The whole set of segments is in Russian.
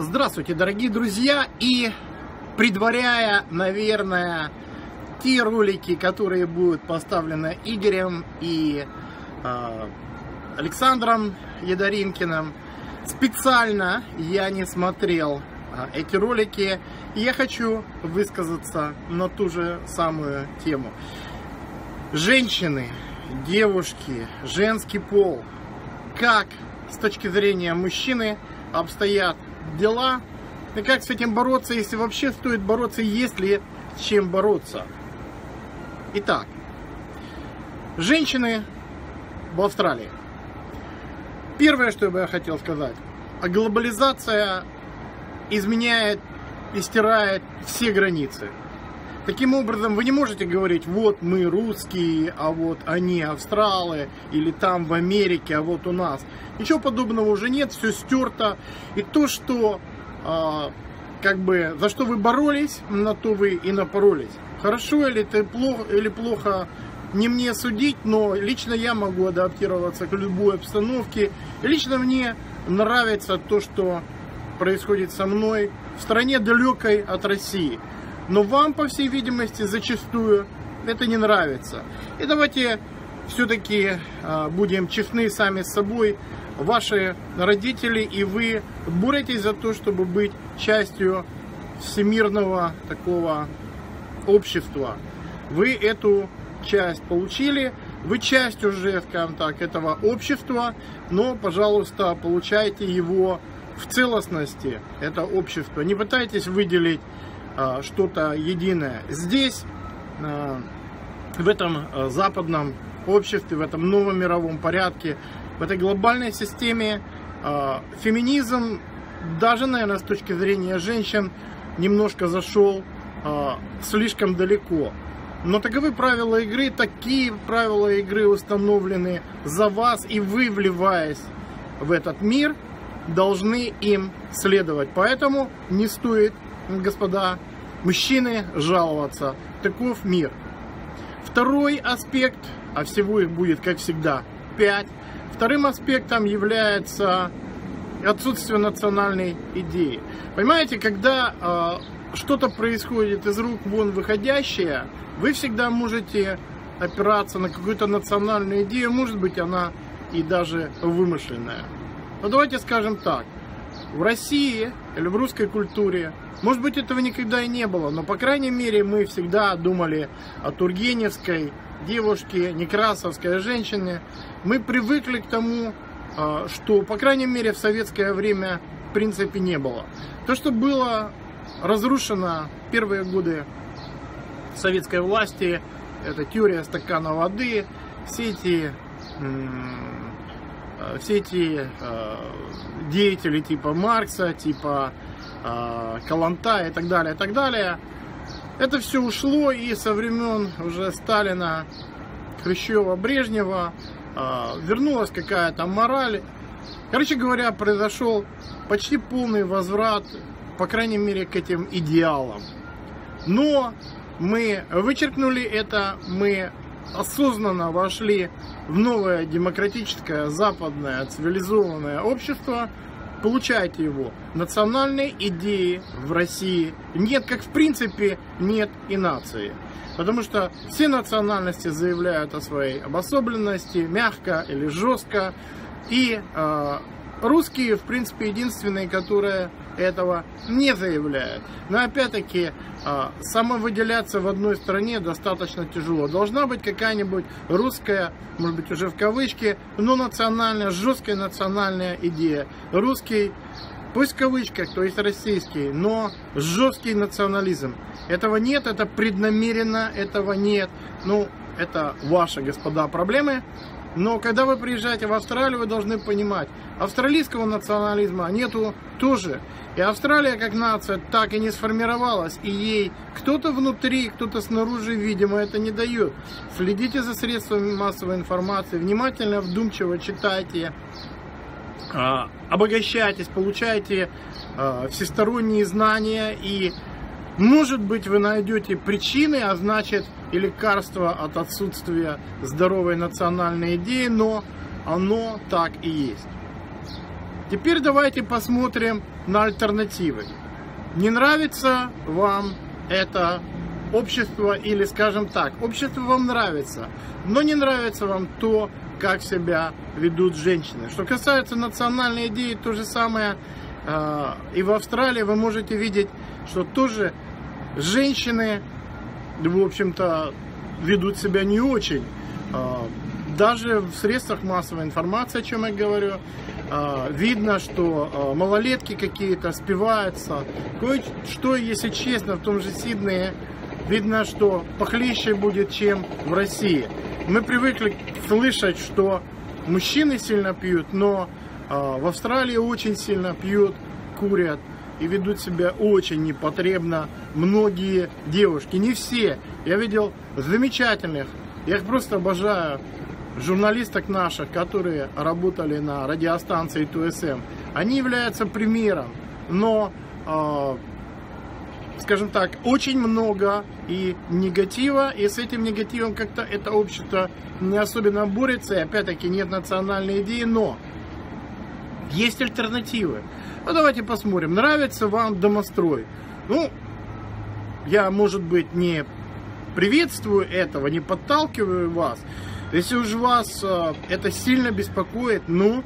Здравствуйте, дорогие друзья! И предваряя, наверное, те ролики, которые будут поставлены Игорем и Александром Ядаринкиным, специально я не смотрел эти ролики, и я хочу высказаться на ту же самую тему. Женщины, девушки, женский пол, как с точки зрения мужчины обстоят дела, и как с этим бороться, если вообще стоит бороться, есть ли с чем бороться. Итак, женщины в Австралии. Первое, что бы я хотел сказать, глобализация изменяет и стирает все границы. Таким образом, вы не можете говорить, вот мы русские, а вот они австралы, или там в Америке, а вот у нас. Ничего подобного уже нет, все стерто. И то, что, за что вы боролись, на то вы и напоролись. Хорошо или это плохо, не мне судить, но лично я могу адаптироваться к любой обстановке. И лично мне нравится то, что происходит со мной в стране, далекой от России. Но вам, по всей видимости, зачастую это не нравится. И давайте все-таки будем честны сами с собой. Ваши родители и вы боретесь за то, чтобы быть частью всемирного такого общества. Вы эту часть получили, вы часть уже, скажем так, этого общества, но, пожалуйста, получайте его в целостности, это общество. Не пытайтесь выделить что-то единое. Здесь, в этом западном обществе, в этом новом мировом порядке, в этой глобальной системе феминизм, даже, наверное, с точки зрения женщин, немножко зашел слишком далеко. Но таковы правила игры, такие правила игры установлены за вас, и вы, вливаясь в этот мир, должны им следовать. Поэтому не стоит, господа мужчины, жаловаться. Таков мир. Второй аспект, а всего их будет, как всегда, 5. Вторым аспектом является отсутствие национальной идеи. Понимаете, когда что-то происходит из рук вон выходящее, вы всегда можете опираться на какую-то национальную идею, может быть, она и даже вымышленная. Но давайте скажем так, в России или в русской культуре, может быть, этого никогда и не было, но, по крайней мере, мы всегда думали о Тургеневской девушке, Некрасовской женщине. Мы привыкли к тому, что, по крайней мере, в советское время в принципе не было. То, что было разрушено в первые годы советской власти, это теория стакана воды, все эти деятели типа Маркса, типа Каланта и так далее, это все ушло, и со времен уже Сталина, Хрущева, Брежнева вернулась какая-то мораль. Короче говоря, произошел почти полный возврат, по крайней мере, к этим идеалам. Но мы вычеркнули это, мы осознанно вошли в новое демократическое, западное, цивилизованное общество. Получайте его. Национальной идеи в России нет, как в принципе нет и нации. Потому что все национальности заявляют о своей обособленности, мягко или жестко. И русские, в принципе, единственные, которые этого не заявляют. Но опять-таки, самовыделяться в одной стране достаточно тяжело. Должна быть какая-нибудь русская, может быть, уже в кавычки, но национальная, жесткая национальная идея. Русский, пусть в кавычках, то есть российский, но жесткий национализм. Этого нет, это преднамеренно, этого нет. Ну, это ваши, господа, проблемы. Но когда вы приезжаете в Австралию, вы должны понимать, австралийского национализма нету тоже. И Австралия как нация так и не сформировалась. И ей кто-то внутри, кто-то снаружи, видимо, это не дает. Следите за средствами массовой информации, внимательно, вдумчиво читайте, обогащайтесь, получайте всесторонние знания. И, может быть, вы найдете причины, а значит, и лекарство от отсутствия здоровой национальной идеи, но оно так и есть. Теперь давайте посмотрим на альтернативы. Не нравится вам это общество, или, скажем так, общество вам нравится, но не нравится вам то, как себя ведут женщины. Что касается национальной идеи, то же самое и в Австралии вы можете видеть, что тоже женщины, в общем-то, ведут себя не очень. Даже в средствах массовой информации, о чем я говорю, видно, что малолетки какие-то спиваются. Кое-что, если честно, в том же Сиднее, видно, что похлеще будет, чем в России. Мы привыкли слышать, что мужчины сильно пьют, но в Австралии очень сильно пьют, курят и ведут себя очень непотребно многие девушки. Не все. Я видел замечательных, я их просто обожаю, журналисток наших, которые работали на радиостанции ТУСМ. Они являются примером, но, скажем так, очень много и негатива, и с этим негативом как-то это общество не особенно борется, и опять-таки нет национальной идеи, но есть альтернативы. Ну, давайте посмотрим, нравится вам домострой. Ну, я, может быть, не приветствую этого, не подталкиваю вас. Если уж вас это сильно беспокоит, ну,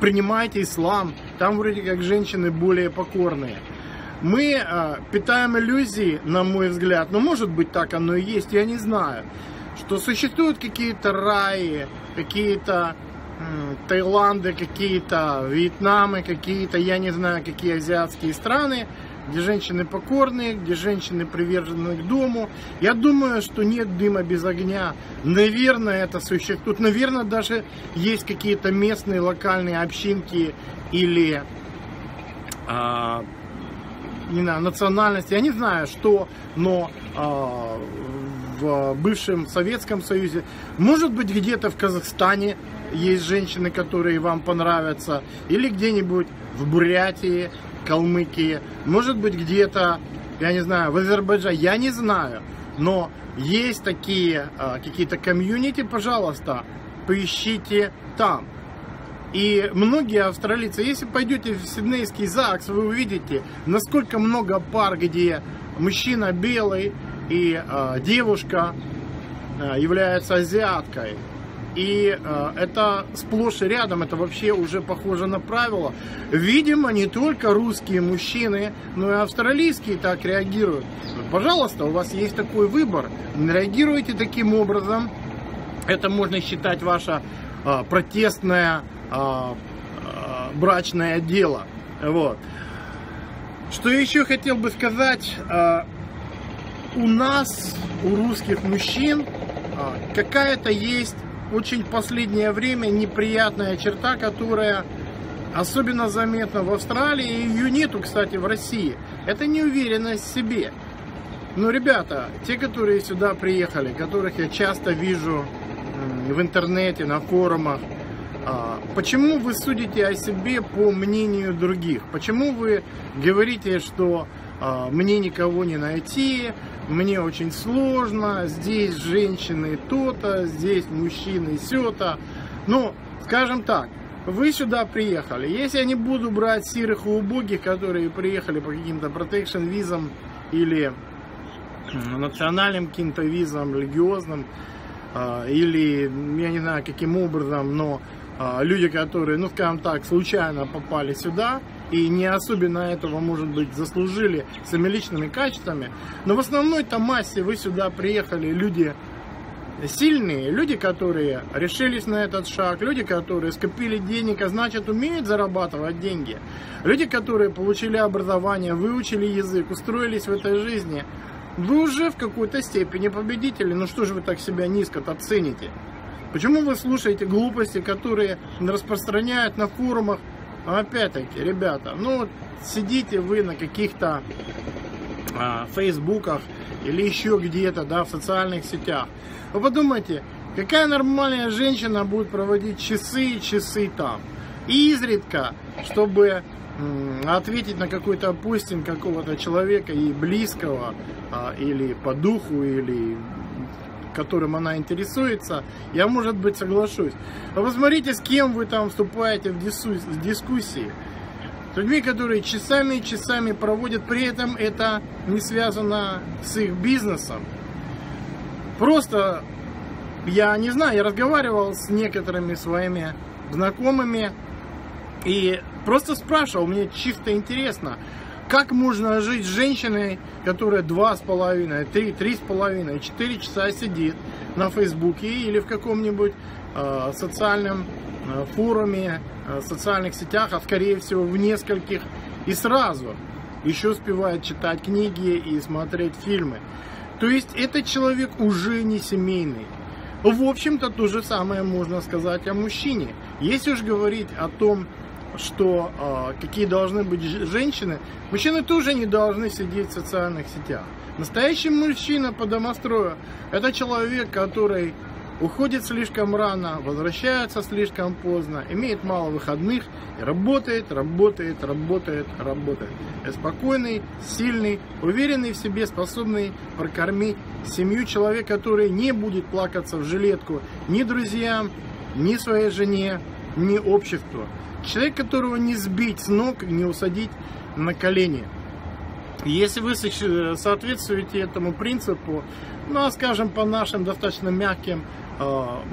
принимайте ислам, там вроде как женщины более покорные. Мы питаем иллюзии, на мой взгляд, но может быть так оно и есть, я не знаю, что существуют какие-то раи, какие-то Таиланды, какие-то Вьетнамы, какие-то, я не знаю, какие азиатские страны, где женщины покорные, где женщины привержены к дому. Я думаю, что нет дыма без огня. Наверное, это существует. Наверное, даже есть какие-то местные, локальные общинки или... не знаю, национальности, я не знаю, что, но в бывшем Советском Союзе, может быть, где-то в Казахстане есть женщины, которые вам понравятся, или где-нибудь в Бурятии, Калмыкии, может быть, где-то, я не знаю, в Азербайджане, я не знаю, но есть такие какие-то комьюнити, пожалуйста, поищите там. И многие австралийцы, если пойдете в Сиднейский ЗАГС, вы увидите, насколько много пар, где мужчина белый и девушка является азиаткой. И это сплошь и рядом, это вообще уже похоже на правило. Видимо, не только русские мужчины, но и австралийские так реагируют. Пожалуйста, у вас есть такой выбор. Реагируйте таким образом. Это можно считать ваша протестная... брачное дело. Вот. Что еще хотел бы сказать, у нас, у русских мужчин, какая-то есть очень последнее время неприятная черта, которая особенно заметна в Австралии, и ее нету, кстати, в России. Это неуверенность в себе. Но, ребята, те, которые сюда приехали, которых я часто вижу в интернете, на форумах, почему вы судите о себе по мнению других? Почему вы говорите, что мне никого не найти, мне очень сложно, здесь женщины то-то, здесь мужчины сё-то? Ну, скажем так, вы сюда приехали. Если я не буду брать сирых и убогих, которые приехали по каким-то протекшн-визам или национальным каким-то визам, религиозным, или, я не знаю, каким образом, но... люди, которые, ну, скажем так, случайно попали сюда и не особенно этого, может быть, заслужили своими личными качествами. Но в основной-то массе вы сюда приехали люди сильные, люди, которые решились на этот шаг, люди, которые скопили денег, а значит, умеют зарабатывать деньги. Люди, которые получили образование, выучили язык, устроились в этой жизни. Вы уже в какой-то степени победители, но что же вы так себя низко-то цените? Почему вы слушаете глупости, которые распространяют на форумах? Опять-таки, ребята, ну сидите вы на каких-то фейсбуках или еще где-то, да, в социальных сетях. Вы подумайте, какая нормальная женщина будет проводить часы и часы там? И изредка, чтобы ответить на какой-то постинг какого-то человека и близкого, или по духу, или... которым она интересуется, я, может быть, соглашусь. Но посмотрите, с кем вы там вступаете в дискуссии. С людьми, которые часами и часами проводят, при этом это не связано с их бизнесом. Просто, я не знаю, я разговаривал с некоторыми своими знакомыми и просто спрашивал, мне чисто интересно, как можно жить с женщиной, которая 2,5, 3, 3,5, 4 часа сидит на Фейсбуке или в каком-нибудь социальном форуме, социальных сетях, а скорее всего в нескольких, и сразу еще успевает читать книги и смотреть фильмы. То есть этот человек уже не семейный. В общем-то, то же самое можно сказать о мужчине. Если уж говорить о том, что какие должны быть женщины, мужчины тоже не должны сидеть в социальных сетях. Настоящий мужчина по домострою — это человек, который уходит слишком рано, возвращается слишком поздно, имеет мало выходных и работает. Это спокойный, сильный, уверенный в себе, способный прокормить семью человек, который не будет плакаться в жилетку ни друзьям, ни своей жене, ни обществу. Человек, которого не сбить с ног, не усадить на колени. Если вы соответствуете этому принципу, ну, скажем, по нашим достаточно мягким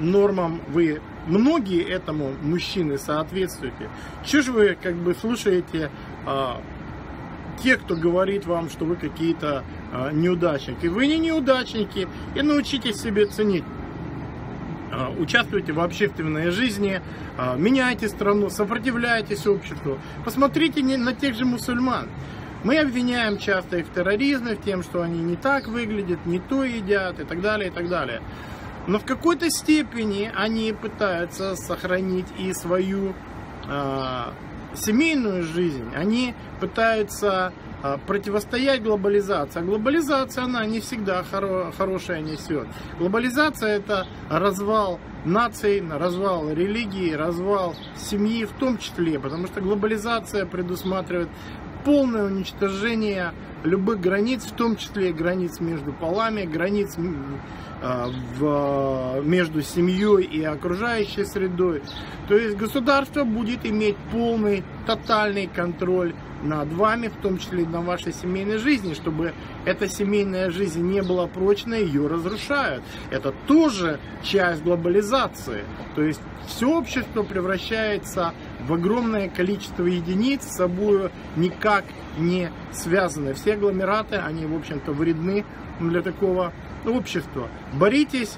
нормам, вы многие этому мужчины соответствуете. Чего же вы как бы слушаете тех, кто говорит вам, что вы какие-то неудачники? Вы не неудачники, и научитесь себе ценить. Участвуйте в общественной жизни, меняйте страну, сопротивляйтесь обществу. Посмотрите на тех же мусульман. Мы обвиняем часто их в терроризме, в том, что они не так выглядят, не то едят и так далее, и так далее. Но в какой-то степени они пытаются сохранить и свою семейную жизнь. Они пытаются противостоять глобализации. Глобализация, она не всегда хорошее несет. Глобализация — это развал наций, развал религии, развал семьи в том числе, потому что глобализация предусматривает полное уничтожение любых границ, в том числе границ между полами, границ между семьей и окружающей средой. То есть государство будет иметь полный, тотальный контроль над вами, в том числе и на вашей семейной жизни. Чтобы эта семейная жизнь не была прочной, ее разрушают. Это тоже часть глобализации. То есть все общество превращается в огромное количество единиц, с собой никак не связаны. Все агломераты, они, в общем-то, вредны для такого общества. Боритесь,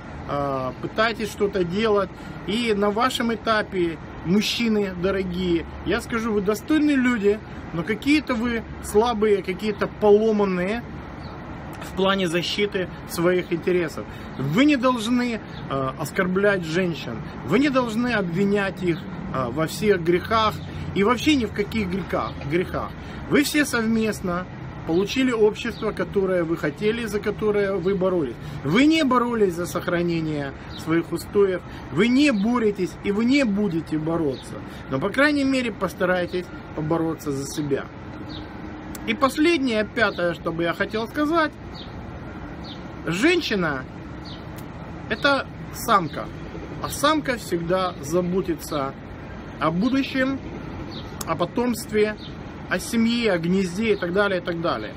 пытайтесь что-то делать. И на вашем этапе, мужчины дорогие, я скажу, вы достойные люди, но какие-то вы слабые, какие-то поломанные в плане защиты своих интересов. Вы не должны оскорблять женщин, вы не должны обвинять их во всех грехах и вообще ни в каких грехах. Вы все совместно получили общество, которое вы хотели, за которое вы боролись. Вы не боролись за сохранение своих устоев, вы не боретесь и вы не будете бороться. Но, по крайней мере, постарайтесь побороться за себя. И последнее, пятое, что бы я хотел сказать. Женщина – это самка. А самка всегда заботится о будущем, о потомстве, о семье, о гнезде и так далее, и так далее.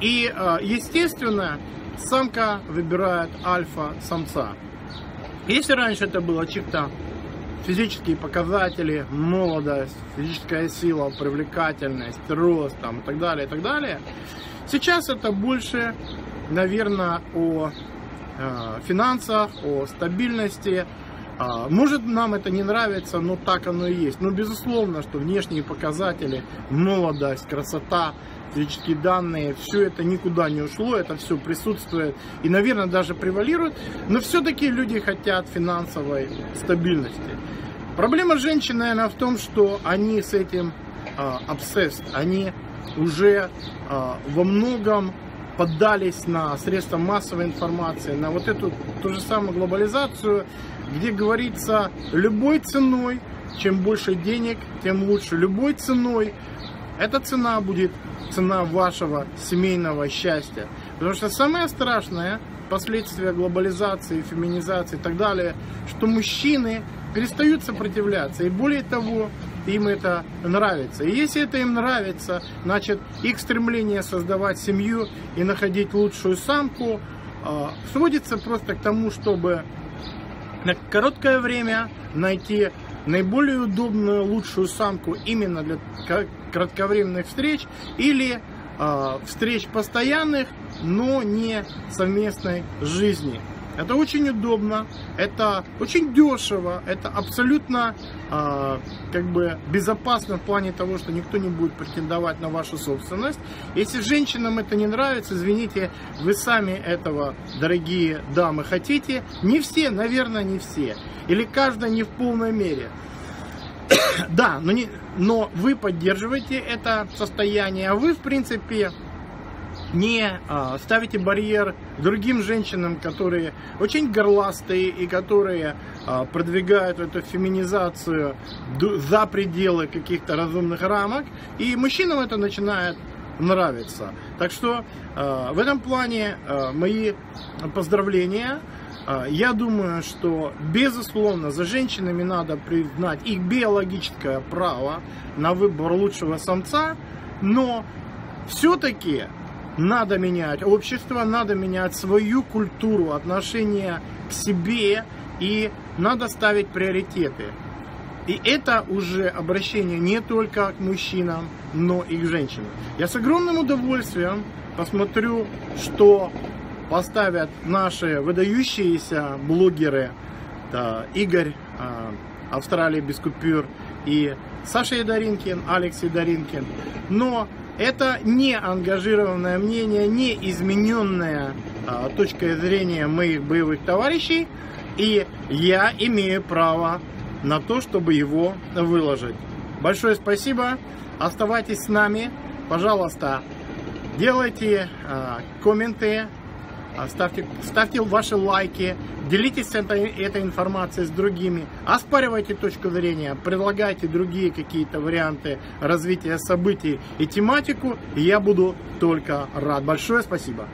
И, естественно, самка выбирает альфа-самца. Если раньше это было чисто физические показатели, молодость, физическая сила, привлекательность, рост там, и так далее, сейчас это больше, наверное, о финансах, о стабильности. Может, нам это не нравится, но так оно и есть. Но безусловно, что внешние показатели, молодость, красота, физические данные, все это никуда не ушло, это все присутствует и, наверное, даже превалирует. Но все-таки люди хотят финансовой стабильности. Проблема женщин, наверное, в том, что они с этим обсессд, они уже во многом поддались на средства массовой информации, на вот эту ту же самую глобализацию, где говорится, любой ценой, чем больше денег, тем лучше. Любой ценой, эта цена будет цена вашего семейного счастья. Потому что самое страшное — последствия глобализации, феминизации и так далее, что мужчины перестают сопротивляться, и более того, им это нравится. И если это им нравится, значит, их стремление создавать семью и находить лучшую самку сводится просто к тому, чтобы на короткое время найти наиболее удобную, лучшую самку именно для кратковременных встреч или встреч постоянных, но не совместной жизни. Это очень удобно, это очень дешево, это абсолютно как бы безопасно в плане того, что никто не будет претендовать на вашу собственность. Если женщинам это не нравится, извините, вы сами этого, дорогие дамы, хотите. Не все, наверное, не все. Или каждая не в полной мере. Да, но вы поддерживаете это состояние, а вы, в принципе, не ставите барьер другим женщинам, которые очень горластые и которые продвигают эту феминизацию за пределы каких-то разумных рамок. И мужчинам это начинает нравиться. Так что в этом плане мои поздравления. Я думаю, что, безусловно, за женщинами надо признать их биологическое право на выбор лучшего самца, но все-таки надо менять общество, надо менять свою культуру, отношение к себе, и надо ставить приоритеты. И это уже обращение не только к мужчинам, но и к женщинам. Я с огромным удовольствием посмотрю, что поставят наши выдающиеся блогеры Игорь Австралия без купюр и Саша Ядаринкин, Алекс Ядаринкин. Но это не ангажированное мнение, не измененная точка зрения моих боевых товарищей, и я имею право на то, чтобы его выложить. Большое спасибо, оставайтесь с нами, пожалуйста, делайте комменты, ставьте ваши лайки, делитесь этой информацией с другими, оспаривайте точку зрения, предлагайте другие какие-то варианты развития событий и тематику, и я буду только рад. Большое спасибо!